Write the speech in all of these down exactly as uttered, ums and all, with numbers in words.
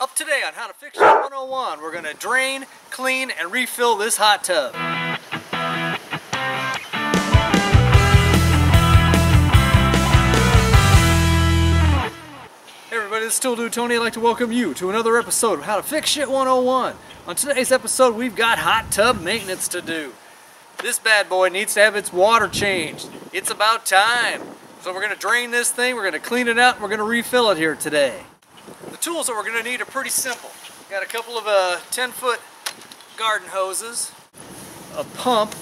Up today on How to Fix It one oh one, we're going to drain, clean, and refill this hot tub. Hey everybody, this is Tool Dude Tony. I'd like to welcome you to another episode of How to Fix Shit one oh one. On today's episode, we've got hot tub maintenance to do. This bad boy needs to have its water changed. It's about time. So we're going to drain this thing, we're going to clean it out, and we're going to refill it here today. The tools that we're going to need are pretty simple. Got a couple of uh, ten foot garden hoses, a pump,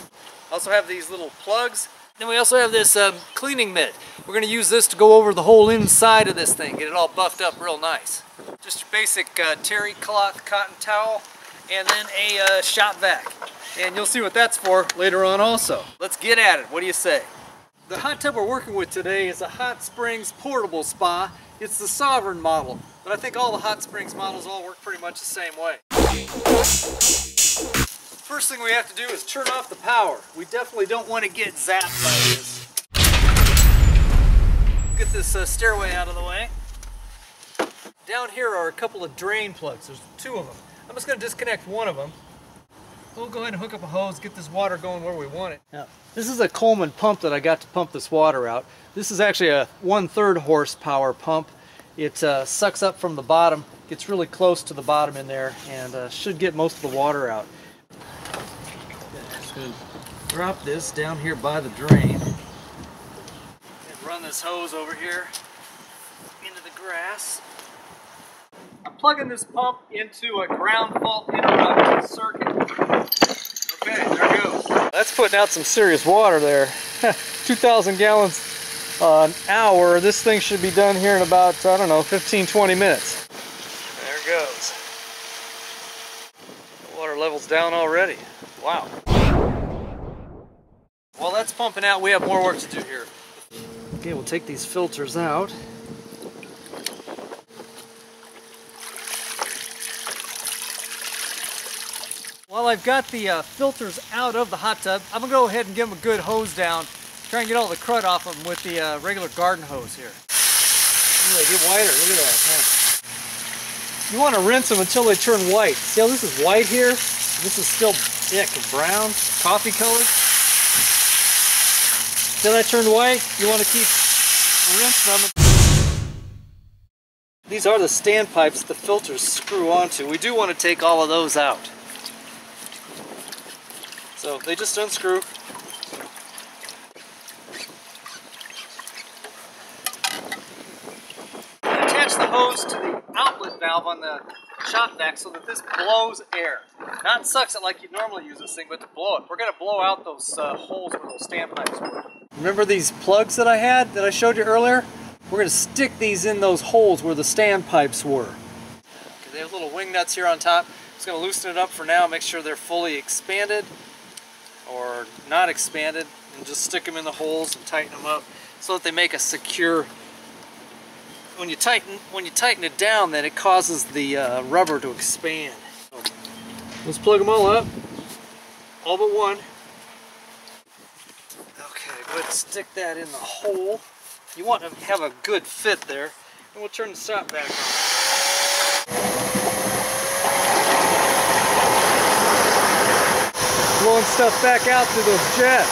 also have these little plugs. Then we also have this um, cleaning mitt. We're going to use this to go over the whole inside of this thing, get it all buffed up real nice. Just your basic uh, terry cloth cotton towel and then a uh, shop vac. And you'll see what that's for later on also. Let's get at it, what do you say? The hot tub we're working with today is a Hot Springs portable spa. It's the Sovereign model, but I think all the Hot Springs models all work pretty much the same way. First thing we have to do is turn off the power. We definitely don't want to get zapped by this. Get this uh, stairway out of the way. Down here are a couple of drain plugs. There's two of them. I'm just going to disconnect one of them. We'll go ahead and hook up a hose, get this water going where we want it. Now, this is a Coleman pump that I got to pump this water out. This is actually a one-third horsepower pump. It uh, sucks up from the bottom, gets really close to the bottom in there, and uh, should get most of the water out. Just gonna drop this down here by the drain. And run this hose over here into the grass. I'm plugging this pump into a ground fault interrupter circuit. Okay, there goes. That's putting out some serious water there. two thousand gallons an hour. This thing should be done here in about, I don't know, fifteen, twenty minutes. There goes. The water level's down already. Wow. While that's pumping out, we have more work to do here. Okay, we'll take these filters out. While I've got the uh, filters out of the hot tub, I'm going to go ahead and give them a good hose down. Try and get all the crud off them with the uh, regular garden hose here. Ooh, they get whiter. Look at that. Huh? You want to rinse them until they turn white. See how this is white here? This is still thick and brown, coffee color. Till that turned white, you want to keep rinsing them. These are the standpipes the filters screw onto. We do want to take all of those out. So they just unscrew. Attach the hose to the outlet valve on the shop vac so that this blows air. Not sucks it like you normally use this thing, but to blow it. We're going to blow out those uh, holes where those standpipes were. Remember these plugs that I had that I showed you earlier? We're going to stick these in those holes where the standpipes were. Okay, they have little wing nuts here on top. Just going to loosen it up for now, make sure they're fully expanded. Or not expanded, and just stick them in the holes and tighten them up so that they make a secure. When you tighten, when you tighten it down, then it causes the uh, rubber to expand. So let's plug them all up, all but one. Okay, go ahead and stick that in the hole. You want to have a good fit there, and we'll turn the stop back on. Blowing stuff back out through those jets.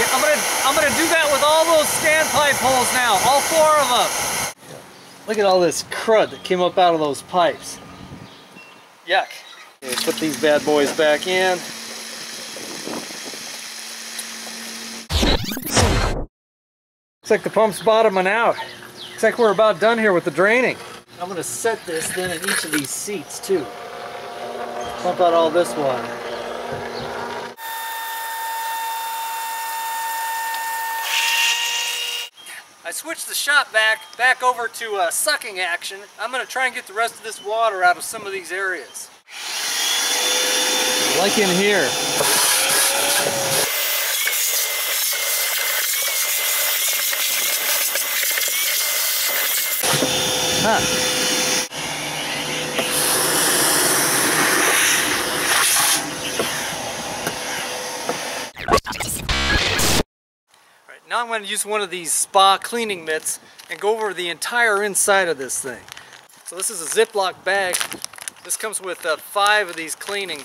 Yeah, I'm gonna, I'm gonna do that with all those standpipe holes now, all four of them. Look at all this crud that came up out of those pipes. Yuck. Okay, put these bad boys back in. Looks like the pump's bottoming out. Looks like we're about done here with the draining. I'm going to set this then in each of these seats too. Pump out all this water. I switched the shop vac back over to uh, sucking action. I'm going to try and get the rest of this water out of some of these areas. Like in here. Huh. Now I'm going to use one of these spa cleaning mitts and go over the entire inside of this thing. So this is a Ziploc bag. This comes with uh, five of these cleaning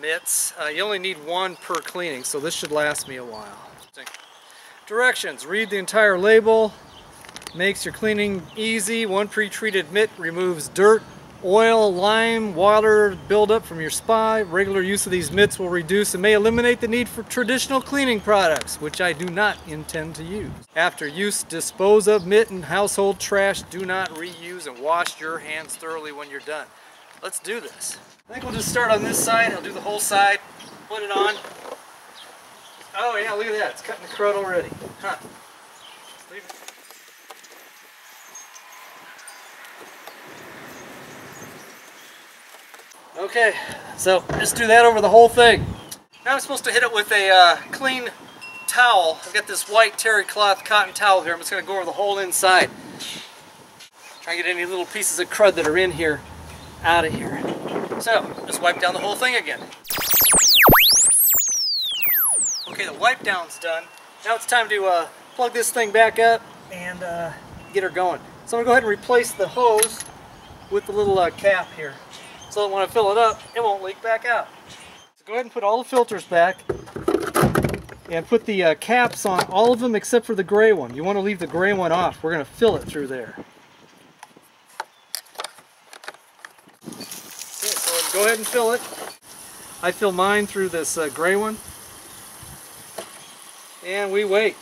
mitts. Uh, you only need one per cleaning, so this should last me a while. Directions: read the entire label, makes your cleaning easy. One pre-treated mitt removes dirt, oil, lime, water buildup from your spa. Regular use of these mitts will reduce and may eliminate the need for traditional cleaning products, which I do not intend to use. After use, dispose of mitt and household trash. Do not reuse, and wash your hands thoroughly when you're done. Let's do this. I think we'll just start on this side. I'll do the whole side, put it on. Oh yeah, look at that. It's cutting the crud already. Huh. Leave it. Okay, so just do that over the whole thing. Now I'm supposed to hit it with a uh, clean towel. I've got this white terry cloth cotton towel here. I'm just going to go over the whole inside. Try to get any little pieces of crud that are in here out of here. So, just wipe down the whole thing again. Okay, the wipe down's done. Now it's time to uh, plug this thing back up and uh, get her going. So I'm going to go ahead and replace the hose with the little uh, cap here, so that when I fill it up, it won't leak back out. So go ahead and put all the filters back and put the uh, caps on all of them except for the gray one. You want to leave the gray one off. We're going to fill it through there. Okay, so go ahead and fill it. I fill mine through this uh, gray one. And we wait.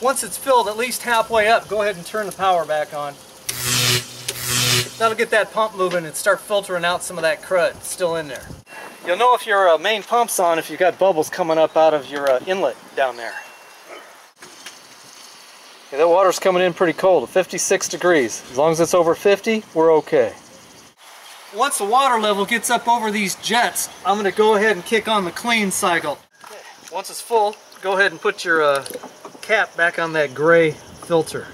Once it's filled at least halfway up, go ahead and turn the power back on. That'll get that pump moving and start filtering out some of that crud still in there. You'll know if your uh, main pump's on if you've got bubbles coming up out of your uh, inlet down there. Okay, that water's coming in pretty cold, fifty-six degrees. As long as it's over fifty, we're okay. Once the water level gets up over these jets, I'm going to go ahead and kick on the clean cycle. Okay. Once it's full, go ahead and put your uh, cap back on that gray filter.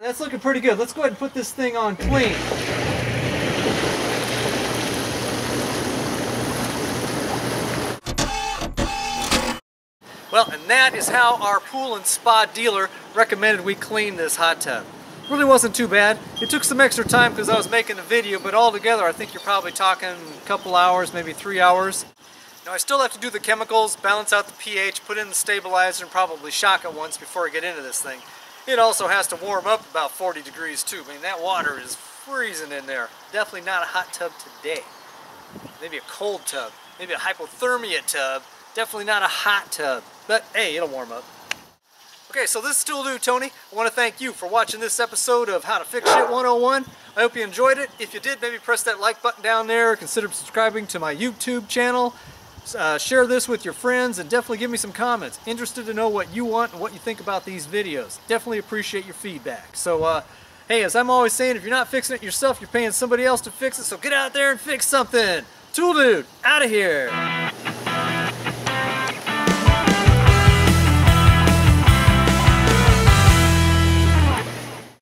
That's looking pretty good. Let's go ahead and put this thing on clean. Well, and that is how our pool and spa dealer recommended we clean this hot tub. Really wasn't too bad. It took some extra time because I was making a video, but altogether I think you're probably talking a couple hours, maybe three hours. Now I still have to do the chemicals, balance out the pH, put in the stabilizer, and probably shock it once before I get into this thing. It also has to warm up about forty degrees too. I mean, that water is freezing in there. Definitely not a hot tub today. Maybe a cold tub, maybe a hypothermia tub. Definitely not a hot tub, but hey, it'll warm up. Okay, so this is Tool Dude Tony. I want to thank you for watching this episode of How to Fix Shit one oh one. I hope you enjoyed it. If you did, maybe press that like button down there. Consider subscribing to my YouTube channel. Uh, share this with your friends, and definitely give me some comments. Interested to know what you want and what you think about these videos. Definitely appreciate your feedback. So, uh, hey, as I'm always saying, if you're not fixing it yourself, you're paying somebody else to fix it. So get out there and fix something. Tool Dude, out of here.